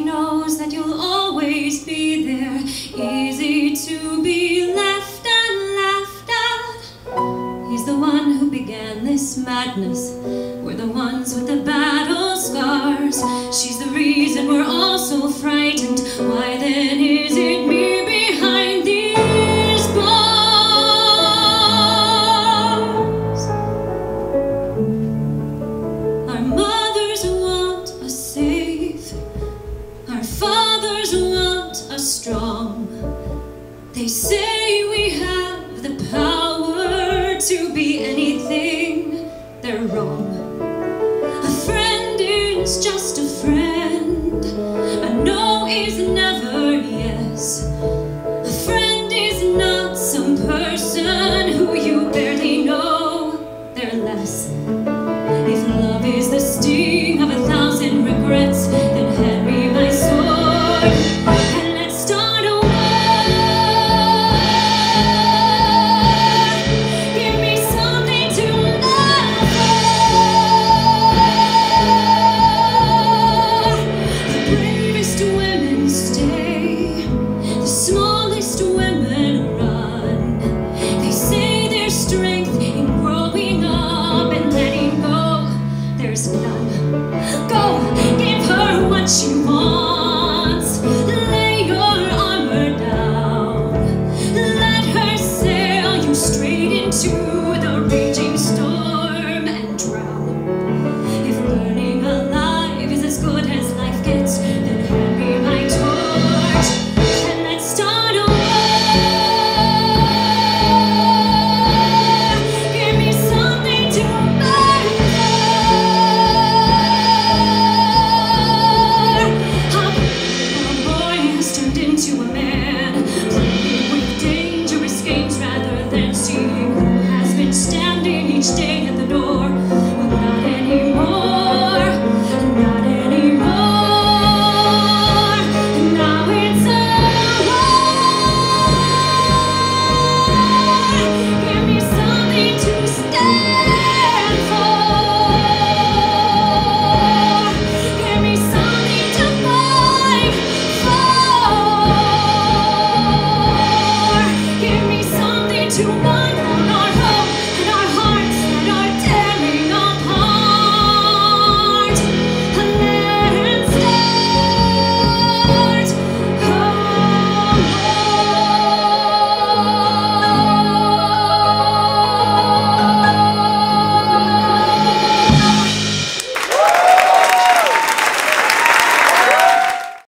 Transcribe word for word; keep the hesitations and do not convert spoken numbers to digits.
He knows that you'll always be there. Easy to be left and laughed at. He's the one who began this madness. We're the ones with the battle scars. She's the reason we're all so frightened. Why then is it me? They say we have the power to be anything. They're wrong. A friend is just a friend. A no is never yes. A friend is not some person who you barely know. They're less. If love is the sting of a thousand regrets, then hand me my sword. To my